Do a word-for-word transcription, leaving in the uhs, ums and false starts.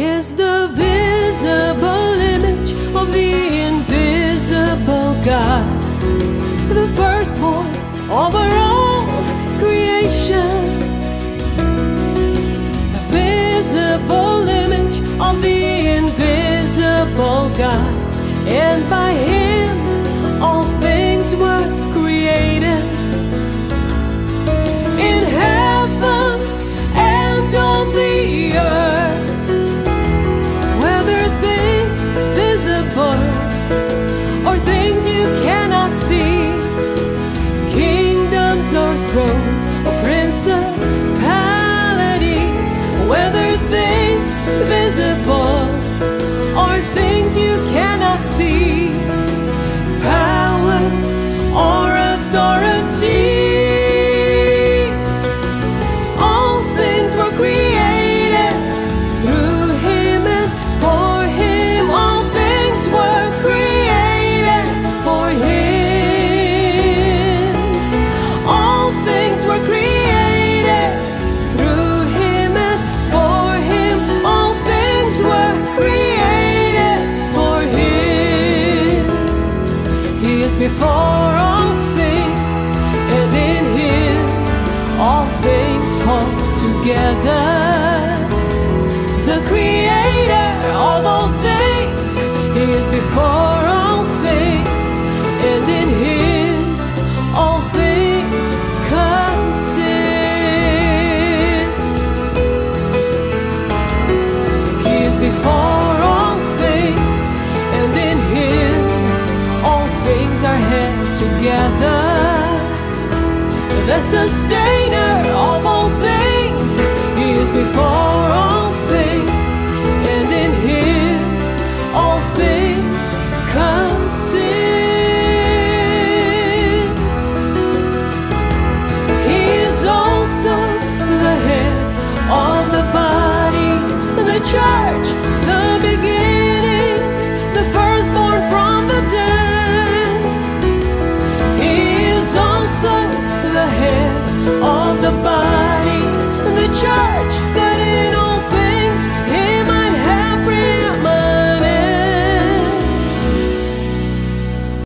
is the visible image of the invisible God, the firstborn over all creation. The visible image of the invisible God, and by Him all things were created, in heaven and on the earth, whether things visible or things you cannot see, kingdoms or thrones or principalities, whether things visible or things you cannot see, powers or authorities, all things were created through Him and for Him. All things were created for Him. All things were created through Him and for Him. All things were created before all things, and in Him all things hold together. The Creator of all things, He is before all things, and in Him all things consist. He is before all things, and in Him things are held together. The sustainer of all things, He is before